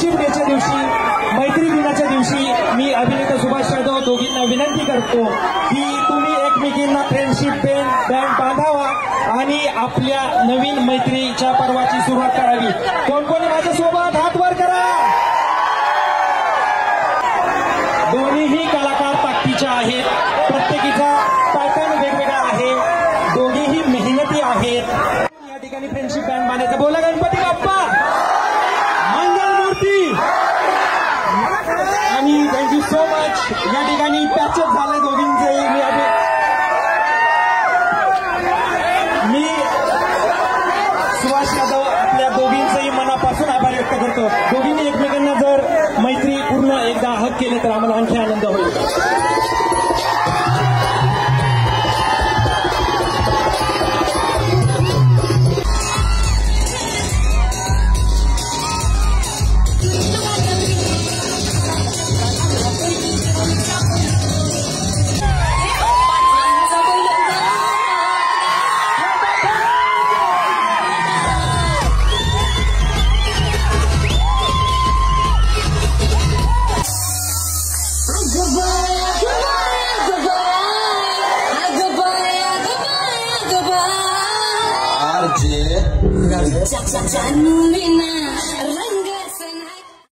शिवसेनेच्या दिवशी मैत्री दिनाच्या दिवशी मी अभिनेता सुभाष यादव दोघींना विनंती करतो की तुम्ही एकमेकींना फ्रेंडशिप बँड बांधावा आणि आपल्या नवीन मैत्रीच्या पर्वाची सुरुवात करावी. कोण कोणी माझ्यासोबत हात वर करा. दोन्हीही कलाकार ताकदीच्या आहेत. प्रत्येकीचा पॅटर्न वेगवेगळा आहे. दोघीही मेहनती आहेत. या ठिकाणी फ्रेंडशिप बँड बांधायचं. बोला Ganpati Bappa thank you so much. या ठिकाणी पॅचअप झाले दोघींचे. मी सुभाष यादव आपल्या दोघींचंही मनापासून आभार व्यक्त करतो. दोघींनी एकमेकांना जर मैत्री पूर्ण एकदा हक केले तर आम्हाला आणखी आनंद होईल. Janulina.